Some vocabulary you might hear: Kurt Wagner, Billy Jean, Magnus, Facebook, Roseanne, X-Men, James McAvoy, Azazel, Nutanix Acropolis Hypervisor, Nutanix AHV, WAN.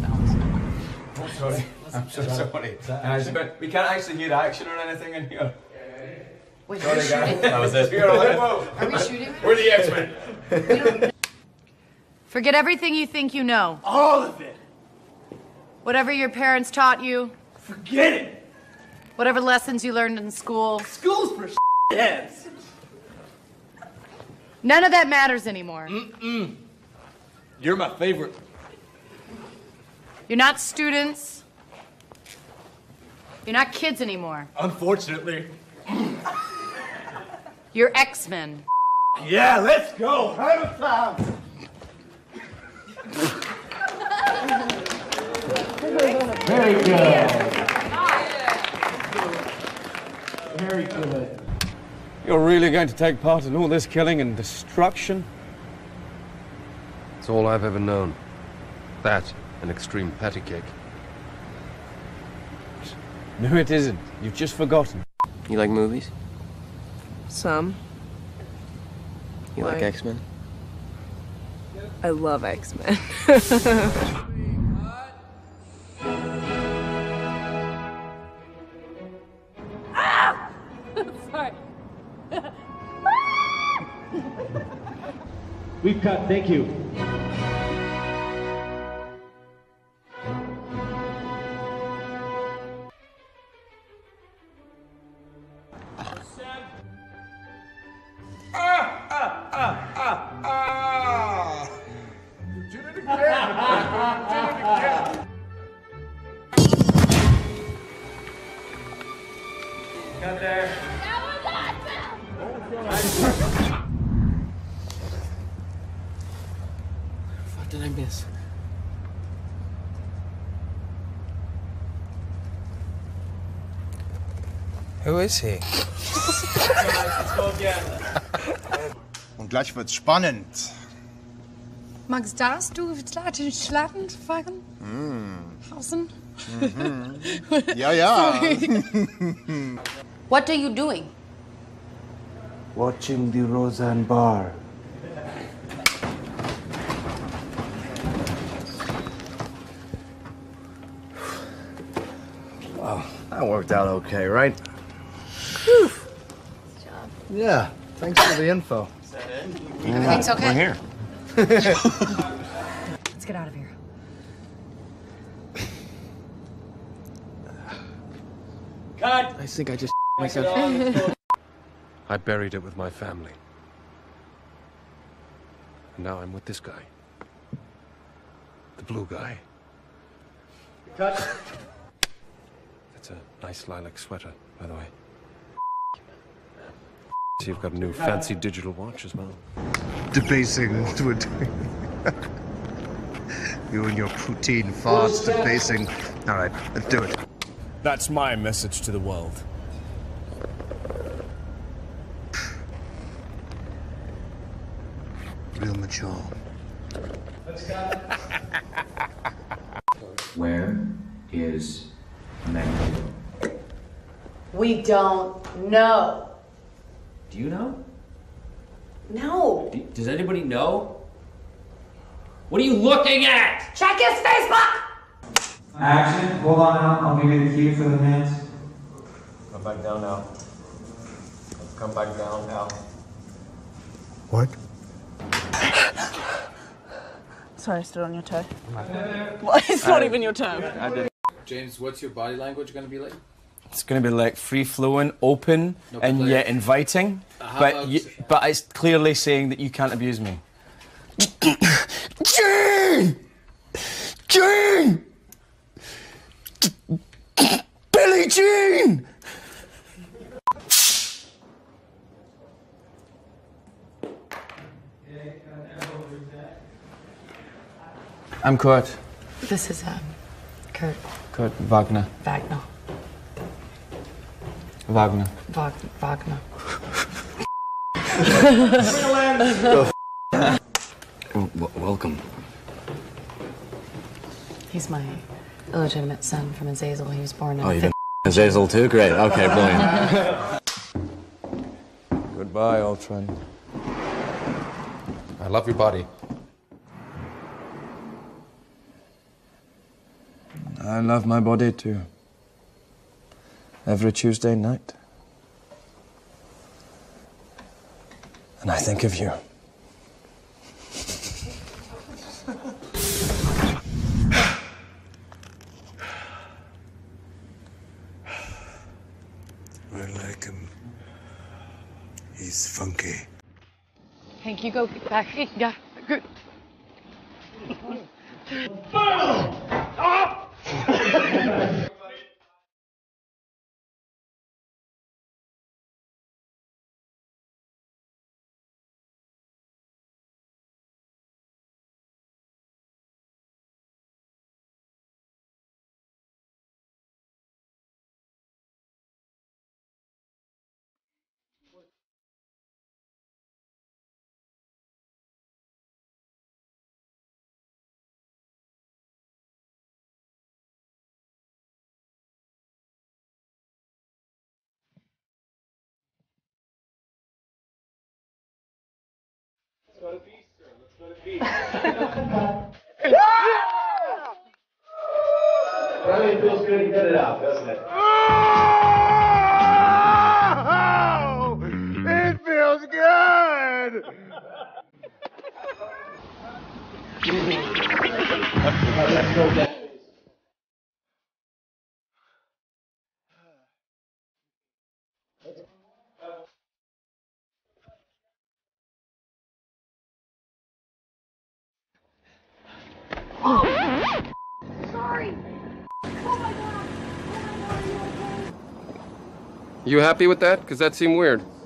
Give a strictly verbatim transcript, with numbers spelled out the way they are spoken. cowboy sounds. I'm sorry. I'm so sorry. But we can't actually hear action or anything in here. Wait, sorry, guys. That was it. Are we shooting? We're the X-Men. Forget everything you think you know. All of it. Whatever your parents taught you. Forget it. Whatever lessons you learned in school. School's for s***heads. None of that matters anymore. Mm-mm. You're my favorite. You're not students. You're not kids anymore. Unfortunately. You're X-Men. Yeah, let's go. Have a time. Very good. Very good. You're really going to take part in all this killing and destruction? It's all I've ever known. That, an extreme patty cake. No, it isn't. You've just forgotten. You like movies? Some. You like, like X-Men? I love X-Men. Ah! Sorry. We've cut, thank you. Got there. That was awesome! What did I miss? Who is he? Und gleich wird's spannend. Magst darfst du vielleicht den Schlafen fragen? Mm. Außen? Mm-hmm. Ja, ja. What are you doing? Watching the Roseanne bar. Wow, that worked out okay, right? Whew. Good job. Yeah, thanks for the info. Is that it? Everything's okay. We're here. Let's get out of here. Cut! I think I just... I buried it with my family. And now I'm with this guy. The blue guy. Cut. That's a nice lilac sweater, by the way. So you've got a new fancy digital watch as well. Debasing what we're doing. You and your poutine farts debasing. All right, let's do it. That's my message to the world. Real mature. Where is Magnus? We don't know. Do you know? No. Do, does anybody know? What are you looking at? Check his Facebook! Action. Hold on now. I'll give you the cue for the minute. Come back down now. Come back down now. What? Sorry, I stood on your toe. Well, it's not I, even your toe. James, what's your body language going to be like? It's going to be like free-flowing, open, no and yet inviting. Uh, but you, but it's clearly saying that you can't abuse me. Jean! Jean! Billy Jean! I'm Kurt. This is um, Kurt. Kurt Wagner. Wagner. Wagner. Wag Wagner. Oh, welcome. He's my illegitimate son from Azazel. He was born in. Oh, you've been Azazel too? Great. Okay, brilliant. Goodbye, old friend. I love your body. I love my body too. Every Tuesday night. And I think of you. I like him. He's funky. Thank you. Go back. Yeah, good. Let's go to peace, sir. Let's go to peace. Well, it feels good to get it out, doesn't it? Oh! It feels good! Let's go back. You happy with that? Because that seemed weird.